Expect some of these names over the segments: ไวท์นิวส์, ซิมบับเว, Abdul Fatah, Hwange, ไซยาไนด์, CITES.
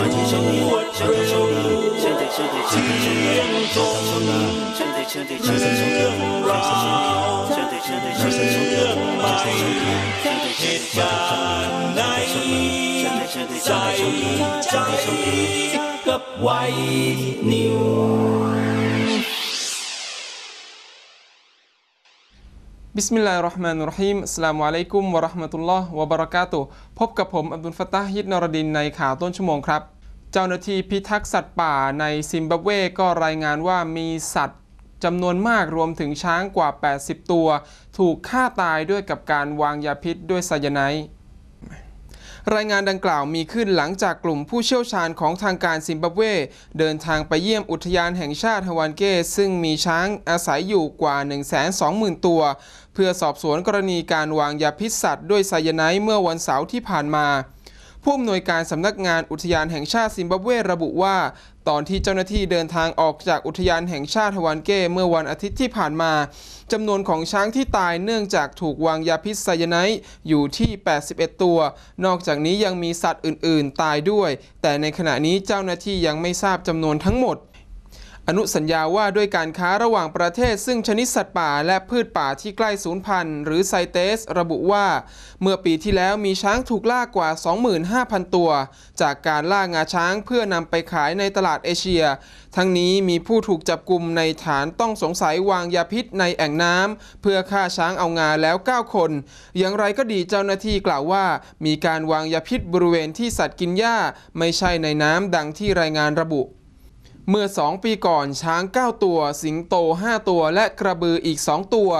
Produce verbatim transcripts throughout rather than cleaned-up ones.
บิสมิลลาฮิรเราะห์มานิรเราะฮีม อัสสลามุอะลัยกุม วะเราะห์มะตุลลอฮ์ วะบะเราะกาตุฮ์ พบกับผมอับดุลฟะตาฮ์ ยิดนรดินในข่าวต้นชั่วโมงครับเจ้าหน้าที่พิทักษ์สัตว์ป่าในซิมบับเวก็รายงานว่ามีสัตว์จำนวนมากรวมถึงช้างกว่า แปดสิบ ตัวถูกฆ่าตายด้วยกับการวางยาพิษด้วยไซยาไนด์รายงานดังกล่าวมีขึ้นหลังจากกลุ่มผู้เชี่ยวชาญของทางการซิมบับเวเดินทางไปเยี่ยมอุทยานแห่งชาติฮาวานเก้ซึ่งมีช้างอาศัยอยู่กว่า หนึ่งแสนสองหมื่น ตัวเพื่อสอบสวนกรณีการวางยาพิษสัตว์ด้วยไซยาไนด์เมื่อวันเสาร์ที่ผ่านมาผู้อำนวยการสำนักงานอุทยานแห่งชาติซิมบับเวระบุว่าตอนที่เจ้าหน้าที่เดินทางออกจากอุทยานแห่งชาติฮาวานเก้เมื่อวันอาทิตย์ที่ผ่านมาจำนวนของช้างที่ตายเนื่องจากถูกวางยาพิษไซยาไนด์อยู่ที่แปดสิบเอ็ดตัวนอกจากนี้ยังมีสัตว์อื่นๆตายด้วยแต่ในขณะนี้เจ้าหน้าที่ยังไม่ทราบจำนวนทั้งหมดอนุสัญญาว่าด้วยการค้าระหว่างประเทศซึ่งชนิดสัตว์ป่าและพืชป่าที่ใกล้สูญพันธุ์หรือไซเตสระบุว่าเมื่อปีที่แล้วมีช้างถูกล่ากว่า สองหมื่นห้าพัน ตัวจากการล่างาช้างเพื่อนำไปขายในตลาดเอเชียทั้งนี้มีผู้ถูกจับกุมในฐานต้องสงสัยวางยาพิษในแอ่งน้ำเพื่อฆ่าช้างเอางาแล้ว เก้า คนอย่างไรก็ดีเจ้าหน้าที่กล่าวว่ามีการวางยาพิษบริเวณที่สัตว์กินหญ้าไม่ใช่ในน้ำดังที่รายงานระบุเมื่อสองปีก่อนช้างเก้าตัวสิงโตห้าตัวและกระบืออีกสองตัว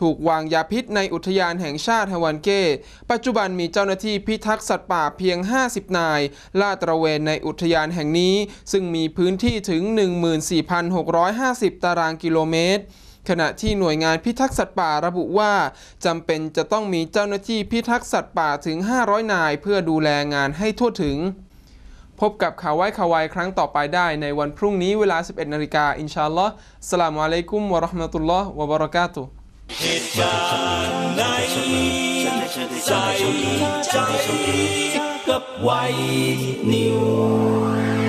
ถูกวางยาพิษในอุทยานแห่งชาติฮาวานเก้ปัจจุบันมีเจ้าหน้าที่พิทักษ์สัตว์ป่าเพียงห้าสิบนายลาดตระเวนในอุทยานแห่งนี้ซึ่งมีพื้นที่ถึง หนึ่งหมื่นสี่พันหกร้อยห้าสิบ ตารางกิโลเมตรขณะที่หน่วยงานพิทักษ์สัตว์ป่าระบุว่าจำเป็นจะต้องมีเจ้าหน้าที่พิทักษ์สัตว์ป่าถึงห้าร้อยนายเพื่อดูแลงานให้ทั่วถึงพบกับข่าวไว้ข่าวไวครั้งต่อไปได้ในวันพรุ่งนี้เวลา สิบเอ็ด นาฬิกาอินชาอัลลอฮ์ อัสสลามุอะลัยกุม วะเราะห์มะตุลลอฮ์ วะบะเราะกาตุฮ์